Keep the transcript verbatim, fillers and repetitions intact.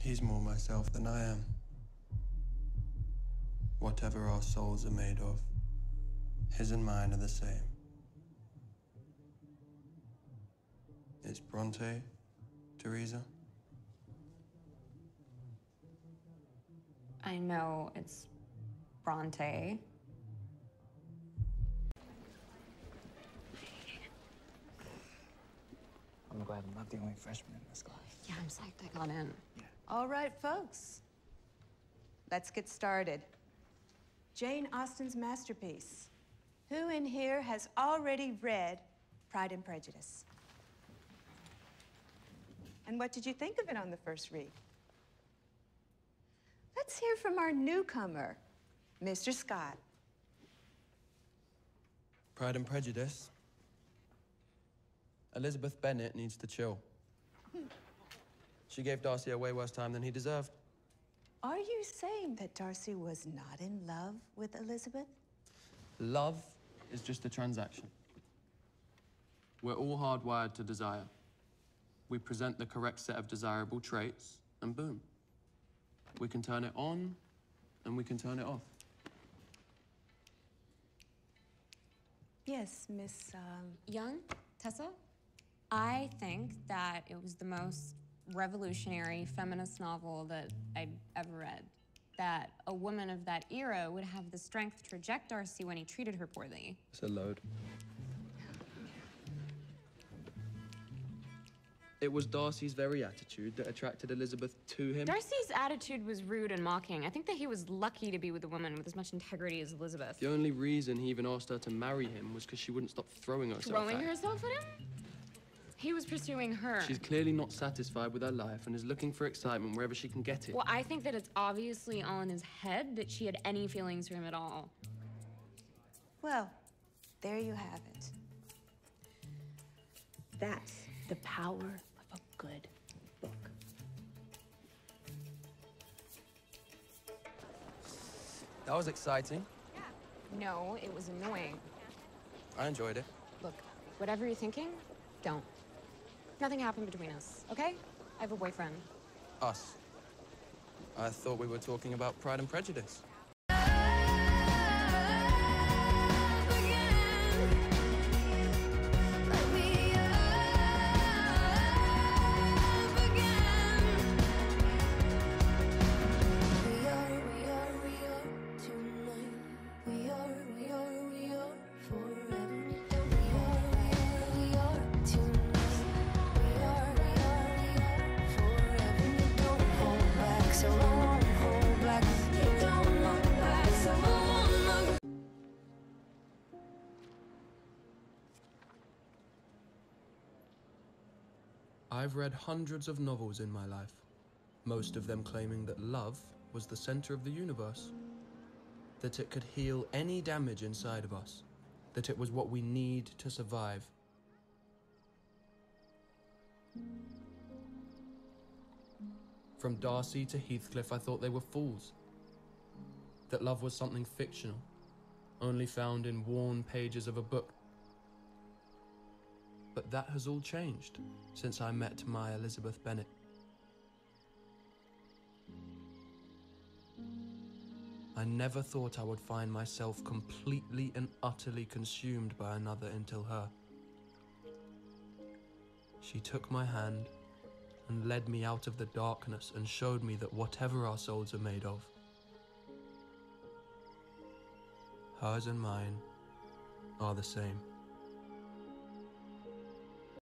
He's more myself than I am. Whatever our souls are made of, his and mine are the same. It's Bronte, Teresa. I know it's Bronte. I'm glad I'm not the only freshman in this class. Yeah, I'm psyched I got in. Yeah. All right, folks. Let's get started. Jane Austen's masterpiece. Who in here has already read Pride and Prejudice? And what did you think of it on the first read? Let's hear from our newcomer, Mister Scott. Pride and Prejudice. Elizabeth Bennett needs to chill. Hmm. She gave Darcy a way worse time than he deserved. Are you saying that Darcy was not in love with Elizabeth? Love is just a transaction. We're all hardwired to desire. We present the correct set of desirable traits, and boom. We can turn it on, and we can turn it off. Yes, Miss Um... Young? Tessa? I think that it was the most revolutionary feminist novel that I've ever read. That a woman of that era would have the strength to reject Darcy when he treated her poorly. It's a load. It was Darcy's very attitude that attracted Elizabeth to him. Darcy's attitude was rude and mocking. I think that he was lucky to be with a woman with as much integrity as Elizabeth. The only reason he even asked her to marry him was because she wouldn't stop throwing herself throwing at him. Throwing herself at him? He was pursuing her. She's clearly not satisfied with her life and is looking for excitement wherever she can get it. Well, I think that it's obviously all in his head that she had any feelings for him at all. Well, there you have it. That's the power of a good book. That was exciting. Yeah. No, it was annoying. I enjoyed it. Look, whatever you're thinking, don't. Nothing happened between us, okay? I have a boyfriend. Us? I thought we were talking about Pride and Prejudice. I've read hundreds of novels in my life, most of them claiming that love was the center of the universe, that it could heal any damage inside of us, that it was what we need to survive. From Darcy to Heathcliff, I thought they were fools, that love was something fictional, only found in worn pages of a book. But that has all changed since I met my Elizabeth Bennett. I never thought I would find myself completely and utterly consumed by another until her. She took my hand and led me out of the darkness and showed me that whatever our souls are made of, hers and mine are the same.